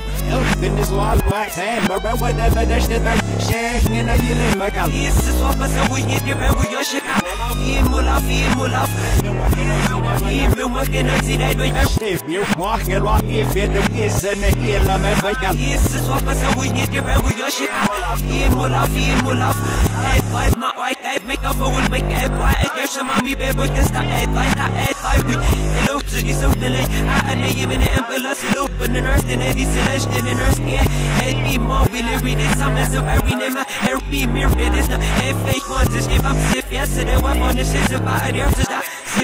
anywhere than this long black sand. But whatever that shit like shaking and I feeling like I'm here. This is what I'm saying. We get back with your shit. I'm here, Mullah.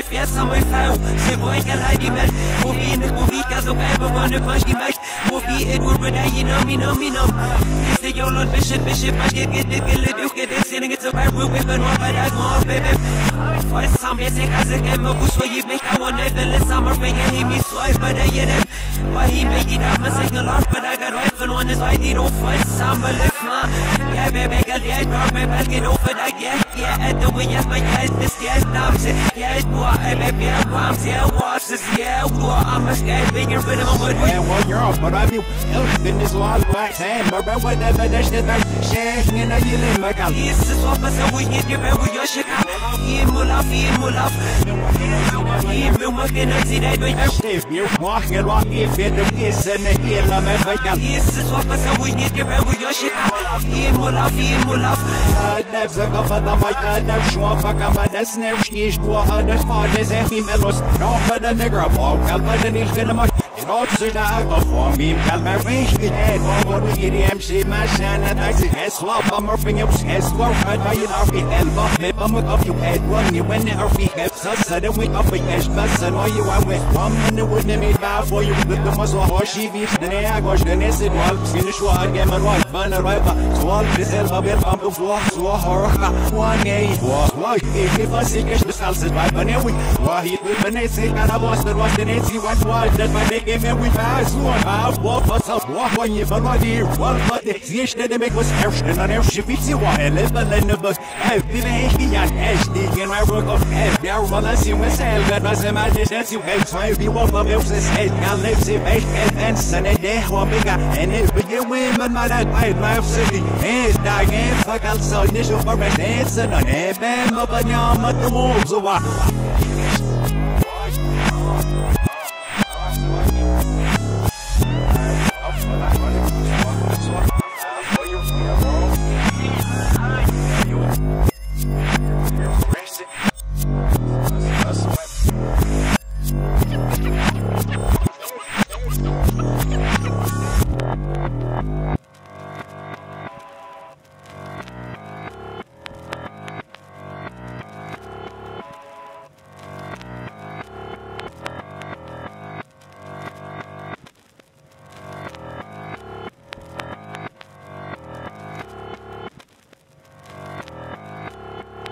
Yes, I'm a foul, say boy, can I be mad? Movie in the movie, cause I'm ever wanna punch the match. Movie, it would die, you know me, no, me, no. This is your Lord Bishop, I get it, you get it, sitting it's a bad room, we've been one by that one, baby. For some basic as a game of who you make, I want to let summer make and he be swipe, but I get him. Why he make it up, I say a lot, but I got right and one is why they don't fight summer left, man. Yeah, baby, I got the eye, drop my basket over that, yeah, at the way, yes, my guys, this, yes, I'm saying, yes, boy. Hey baby, I'm bombs, yeah, watch this, yeah, war. I'm a scared bigger than I'm with you. Well, you're off, but I feel then this long black sand. But whatever that shit like shaking and I feel in my gun. This is what I said, we get your back with your shit. He mullah. He mullah. There's a female lost, no, but a nigger ball, but an inch in a much. I'm not sure. And we pass one out, walk us up, walk on you, but my dear, one but the fish that they make was airsh and on airship, it's you are a little in the bus. I've been a young HD and I work off half their runners in myself, that was a magic as you have 21 of else's head, I live in a and Sunday day, or bigger, and if we get women, my dad, my city, and I can't fuck outside, this is for a dance and an air band, but now I'm at the walls of our. That's what I wanted to do.